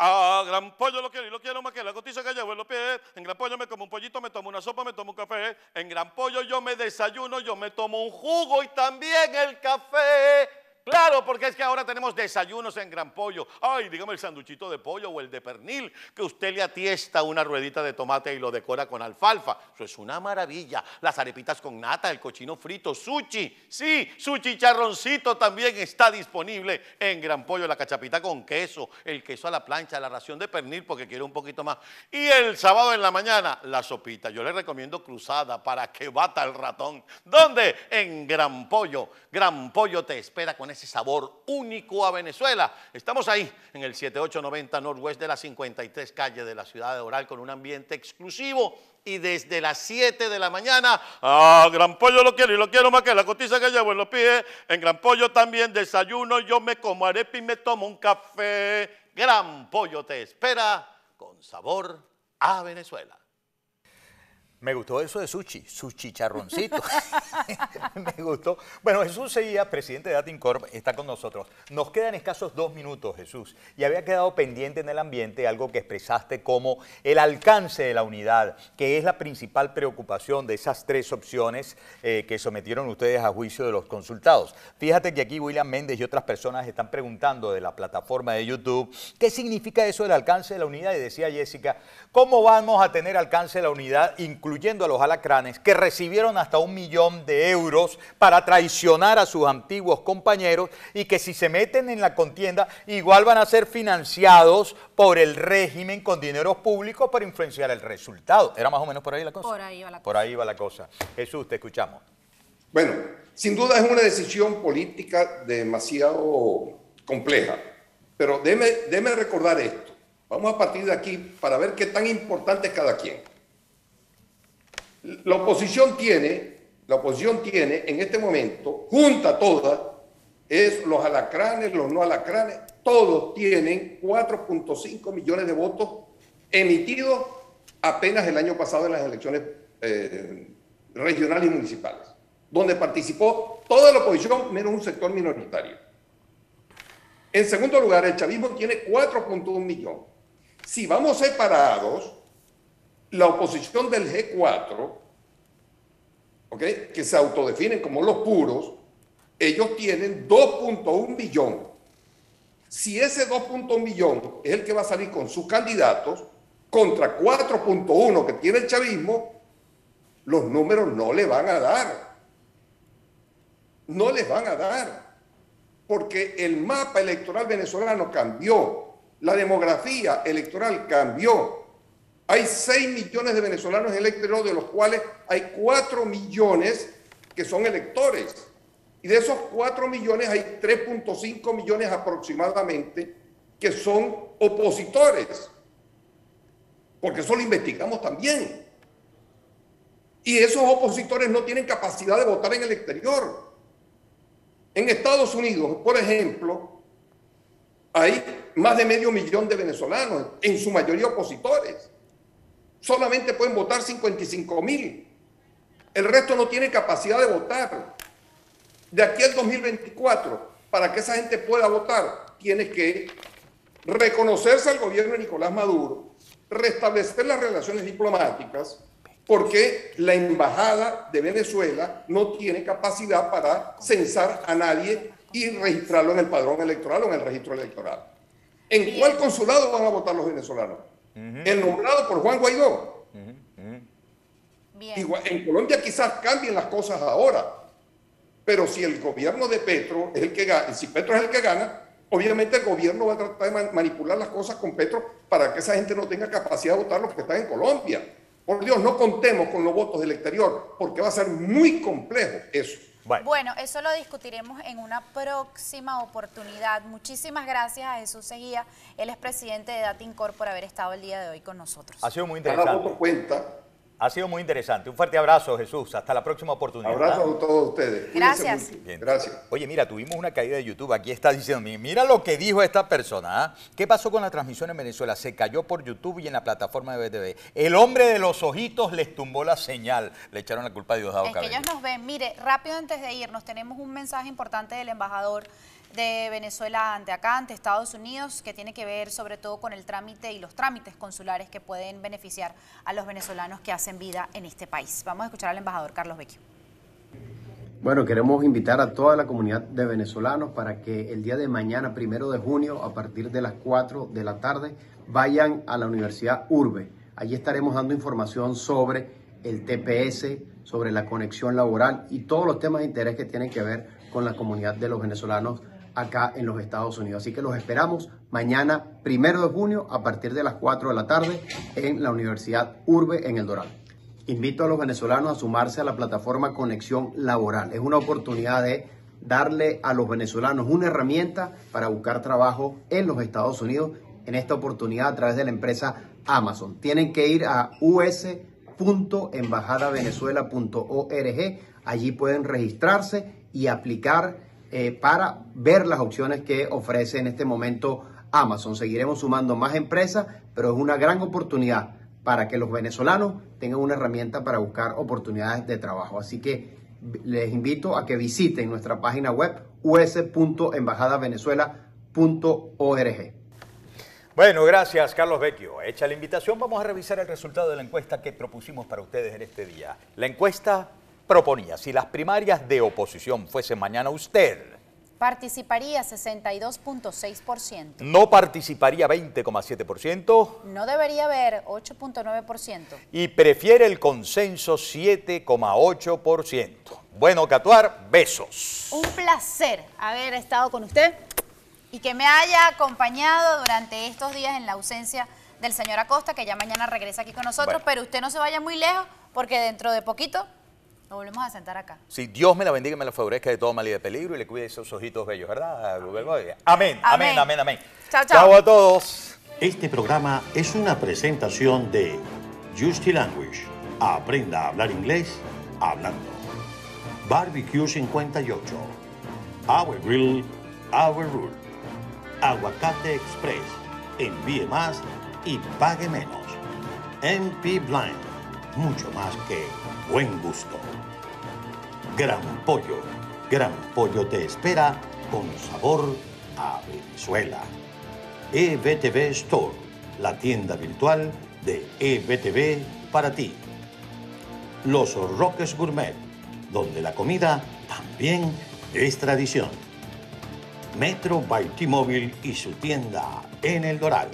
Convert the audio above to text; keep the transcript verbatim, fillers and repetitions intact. A Gran Pollo lo quiero y lo quiero más que la cotiza que llevo en los pies. En Gran Pollo me como un pollito, me tomo una sopa, me tomo un café. En Gran Pollo yo me desayuno, yo me tomo un jugo y también el café. Claro, porque es que ahora tenemos desayunos en Gran Pollo. Ay, dígame el sanduchito de pollo o el de pernil, que usted le atiesta una ruedita de tomate y lo decora con alfalfa. Eso es una maravilla. Las arepitas con nata, el cochino frito, sushi. Sí, su chicharroncito también está disponible en Gran Pollo. La cachapita con queso, el queso a la plancha, la ración de pernil porque quiero un poquito más. Y el sábado en la mañana, la sopita. Yo le recomiendo cruzada para que bata el ratón. ¿Dónde? En Gran Pollo. Gran Pollo te espera con ese sabor único a Venezuela. Estamos ahí en el siete ocho noventa Northwest de la cincuenta y tres calle de la ciudad de Doral con un ambiente exclusivo y desde las siete de la mañana. Ah, Gran Pollo lo quiero y lo quiero más que la cotiza que llevo en los pies. En Gran Pollo también desayuno, yo me como arepa y me tomo un café. Gran Pollo te espera con sabor a Venezuela. Me gustó eso de sushi, su chicharroncito. Me gustó. Bueno, Jesús Seguía, presidente de AtinCorp, está con nosotros. Nos quedan escasos dos minutos, Jesús. Y había quedado pendiente en el ambiente algo que expresaste como el alcance de la unidad, que es la principal preocupación de esas tres opciones eh, que sometieron ustedes a juicio de los consultados. Fíjate que aquí William Méndez y otras personas están preguntando de la plataforma de YouTube, ¿qué significa eso del alcance de la unidad? Y decía Jessica, ¿cómo vamos a tener alcance de la unidad incluso incluyendo a los alacranes que recibieron hasta un millón de euros para traicionar a sus antiguos compañeros y que si se meten en la contienda igual van a ser financiados por el régimen con dineros públicos para influenciar el resultado? ¿Era más o menos por ahí la cosa? Por ahí va la cosa. Por ahí va la cosa. Jesús, te escuchamos. Bueno, sin duda es una decisión política demasiado compleja, pero déme, déme recordar esto. Vamos a partir de aquí para ver qué tan importante es cada quien. La oposición tiene, la oposición tiene en este momento, junta toda, es los alacranes, los no alacranes, todos tienen cuatro punto cinco millones de votos emitidos apenas el año pasado en las elecciones eh, regionales y municipales, donde participó toda la oposición menos un sector minoritario. En segundo lugar, el chavismo tiene cuatro punto uno millones. Si vamos separados, la oposición del G cuatro, ¿okay?, que se autodefinen como los puros, ellos tienen dos punto uno millón. Si ese dos punto uno millón es el que va a salir con sus candidatos, contra cuatro punto uno que tiene el chavismo, los números no le van a dar. No les van a dar. Porque el mapa electoral venezolano cambió. La demografía electoral cambió. Hay seis millones de venezolanos en el exterior, de los cuales hay cuatro millones que son electores. Y de esos cuatro millones hay tres punto cinco millones aproximadamente que son opositores. Porque eso lo investigamos también. Y esos opositores no tienen capacidad de votar en el exterior. En Estados Unidos, por ejemplo, hay más de medio millón de venezolanos, en su mayoría opositores. Solamente pueden votar cincuenta y cinco mil. El resto no tiene capacidad de votar. De aquí al dos mil veinticuatro, para que esa gente pueda votar, tiene que reconocerse al gobierno de Nicolás Maduro, restablecer las relaciones diplomáticas, porque la embajada de Venezuela no tiene capacidad para censar a nadie y registrarlo en el padrón electoral o en el registro electoral. ¿En cuál consulado van a votar los venezolanos? El nombrado por Juan Guaidó. Bien. Igual, en Colombia quizás cambien las cosas ahora, pero si el gobierno de Petro es el que gana, si Petro es el que gana, obviamente el gobierno va a tratar de manipular las cosas con Petro para que esa gente no tenga capacidad de votar los que están en Colombia. Por Dios, no contemos con los votos del exterior, porque va a ser muy complejo eso. Bueno. bueno, eso lo discutiremos en una próxima oportunidad. Muchísimas gracias a Jesús Seguía, él es presidente de Datincorp, por haber estado el día de hoy con nosotros. Ha sido muy interesante. Cuenta. Ha sido muy interesante. Un fuerte abrazo, Jesús. Hasta la próxima oportunidad. Abrazo a todos ustedes. Gracias. Gracias. Oye, mira, tuvimos una caída de YouTube. Aquí está diciendo, mira lo que dijo esta persona. ¿eh? ¿Qué pasó con la transmisión en Venezuela? Se cayó por YouTube y en la plataforma de E B T V. El hombre de los ojitos les tumbó la señal. Le echaron la culpa a Diosdado. Es que ellos nos ven. Mire, rápido antes de irnos, tenemos un mensaje importante del embajador de Venezuela ante acá, ante Estados Unidos, que tiene que ver sobre todo con el trámite y los trámites consulares que pueden beneficiar a los venezolanos que hacen vida en este país. Vamos a escuchar al embajador Carlos Vecchio. Bueno, queremos invitar a toda la comunidad de venezolanos para que el día de mañana, primero de junio, a partir de las cuatro de la tarde, vayan a la Universidad Urbe. Allí estaremos dando información sobre el T P S, sobre la conexión laboral y todos los temas de interés que tienen que ver con la comunidad de los venezolanos acá en los Estados Unidos. Así que los esperamos mañana, primero de junio, a partir de las cuatro de la tarde, en la Universidad Urbe, en El Dorado. Invito a los venezolanos a sumarse a la plataforma Conexión Laboral. Es una oportunidad de darle a los venezolanos una herramienta para buscar trabajo en los Estados Unidos, en esta oportunidad a través de la empresa Amazon. Tienen que ir a u s punto embajada venezuela punto org. Allí pueden registrarse y aplicar eh, para ver las opciones que ofrece en este momento Amazon. Seguiremos sumando más empresas, pero es una gran oportunidad para que los venezolanos tengan una herramienta para buscar oportunidades de trabajo. Así que les invito a que visiten nuestra página web u s punto embajada venezuela punto org. Bueno, gracias Carlos Vecchio. Hecha la invitación, vamos a revisar el resultado de la encuesta que propusimos para ustedes en este día. La encuesta proponía, si las primarias de oposición fuesen mañana, usted participaría sesenta y dos punto seis por ciento. No participaría veinte coma siete por ciento. No debería haber ocho punto nueve por ciento. Y prefiere el consenso siete coma ocho por ciento. Bueno, Catuar, besos. Un placer haber estado con usted y que me haya acompañado durante estos días en la ausencia del señor Acosta, que ya mañana regresa aquí con nosotros, bueno. Pero usted no se vaya muy lejos porque dentro de poquito nos volvemos a sentar acá. Sí, Dios me la bendiga y me la favorezca de todo mal y de peligro y le cuide esos ojitos bellos, ¿verdad? Amén, amén, amén, amén. amén. Chao, chao. Chao a todos. Este programa es una presentación de Justy Language. Aprenda a hablar inglés hablando. Barbecue cincuenta y ocho. Our Grill, Our Rule. Aguacate Express. Envíe más y pague menos. M P Blind. Mucho más que buen gusto. Gran Pollo. Gran Pollo te espera con sabor a Venezuela. E B T V Store, la tienda virtual de E B T V para ti. Los Roques Gourmet, donde la comida también es tradición. Metro by T-Mobile y su tienda en El Dorado.